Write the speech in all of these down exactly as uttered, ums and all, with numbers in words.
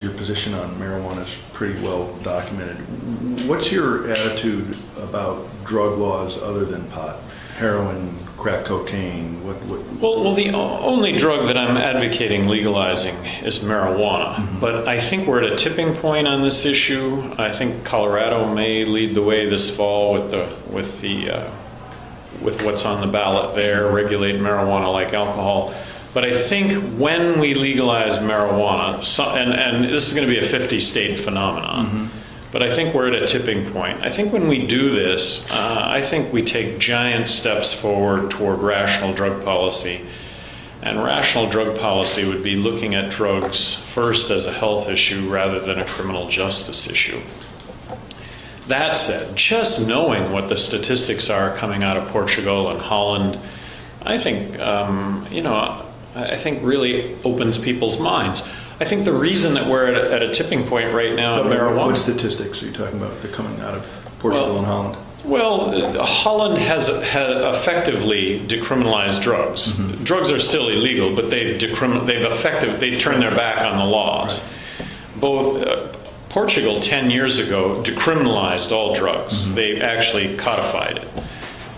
Your position on marijuana is pretty well documented. What's your attitude about drug laws other than pot? Heroin, crack cocaine, what? what well, well, the only drug that I'm advocating legalizing is marijuana. Mm-hmm. But I think we're at a tipping point on this issue. I think Colorado may lead the way this fall with the with the uh, with what's on the ballot there, regulate marijuana like alcohol. But I think when we legalize marijuana, so, and, and this is going to be a fifty-state phenomenon, mm-hmm. but I think we're at a tipping point. I think when we do this, uh, I think we take giant steps forward toward rational drug policy. And rational drug policy would be looking at drugs first as a health issue rather than a criminal justice issue. That said, just knowing what the statistics are coming out of Portugal and Holland, I think, um, you know, I think really opens people's minds. I think the reason that we're at a, at a tipping point right now in marijuana... What statistics are you talking about that are coming out of Portugal well, and Holland? Well, Holland has, has effectively decriminalized drugs. Mm-hmm. Drugs are still illegal, but they've, decrim- they've effective, they turned their back on the laws. Right. Both uh, Portugal ten years ago decriminalized all drugs. Mm-hmm. They actually codified it.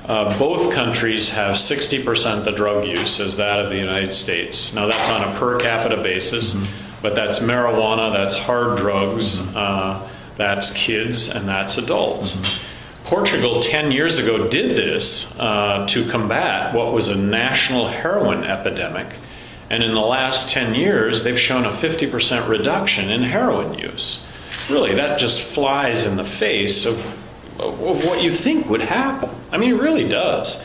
Uh, both countries have sixty percent the drug use as that of the United States. Now, that's on a per capita basis, mm-hmm. but that's marijuana, that's hard drugs, mm-hmm. uh, that's kids, and that's adults. Mm-hmm. Portugal ten years ago did this uh, to combat what was a national heroin epidemic, and in the last ten years, they've shown a fifty percent reduction in heroin use. Really, that just flies in the face of of what you think would happen. I mean, it really does.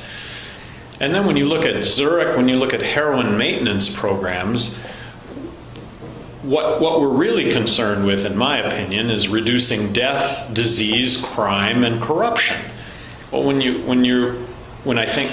And then when you look at Zurich, when you look at heroin maintenance programs, what what we're really concerned with, in my opinion, is reducing death, disease, crime, and corruption. Well, when you when you when I think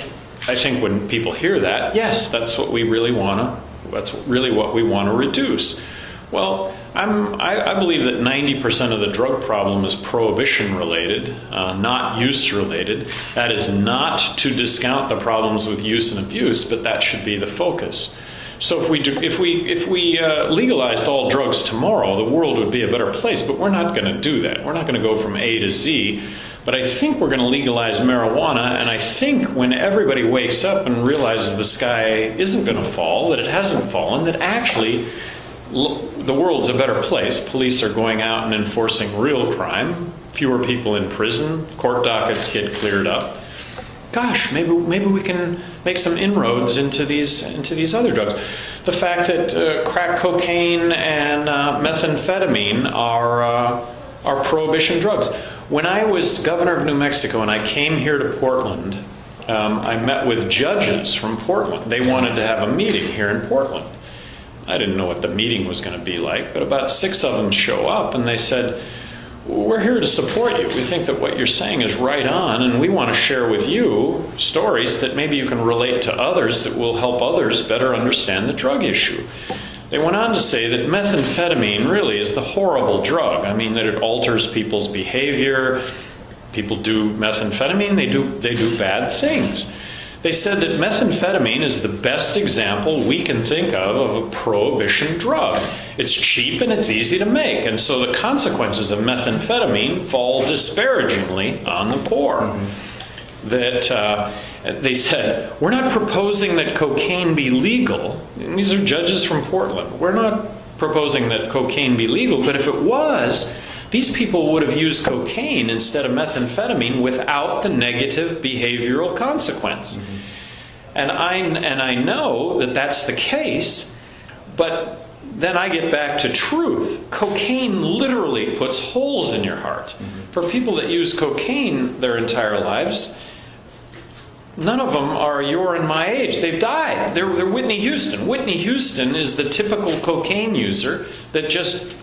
I think when people hear that, yes, that's what we really wanna. That's really what we want to reduce. Well, I'm, I, I believe that ninety percent of the drug problem is prohibition-related, uh, not use-related. That is not to discount the problems with use and abuse, but that should be the focus. So if we do, if we if we uh, legalized all drugs tomorrow, the world would be a better place. But we're not going to do that. We're not going to go from A to Z. But I think we're going to legalize marijuana, and I think when everybody wakes up and realizes the sky isn't going to fall, that it hasn't fallen, that actually the world's a better place. Police are going out and enforcing real crime. Fewer people in prison. Court dockets get cleared up. Gosh, maybe maybe we can make some inroads into these into these other drugs. The fact that uh, crack cocaine and uh, methamphetamine are uh, are prohibition drugs. When I was governor of New Mexico and I came here to Portland, um, I met with judges from Portland. They wanted to have a meeting here in Portland. I didn't know what the meeting was going to be like, but about six of them show up, and they said, we're here to support you. We think that what you're saying is right on, and we want to share with you stories that maybe you can relate to others that will help others better understand the drug issue. They went on to say that methamphetamine really is the horrible drug. I mean, that it alters people's behavior. People do methamphetamine, they do, they do bad things. They said that methamphetamine is the best example we can think of of a prohibition drug. It's cheap and it's easy to make, and so the consequences of methamphetamine fall disparagingly on the poor. Mm-hmm. That uh, they said, we're not proposing that cocaine be legal. And these are judges from Portland. We're not proposing that cocaine be legal, but if it was, these people would have used cocaine instead of methamphetamine without the negative behavioral consequence. Mm-hmm. And I and I know that that's the case, but then I get back to truth. Cocaine literally puts holes in your heart. Mm-hmm. For people that use cocaine their entire lives, none of them are your and my age. They've died. They're, they're Whitney Houston. Whitney Houston is the typical cocaine user that just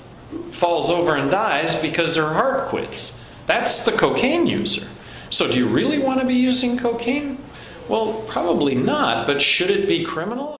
falls over and dies because her heart quits. That's the cocaine user. So do you really want to be using cocaine? Well, probably not, but should it be criminal?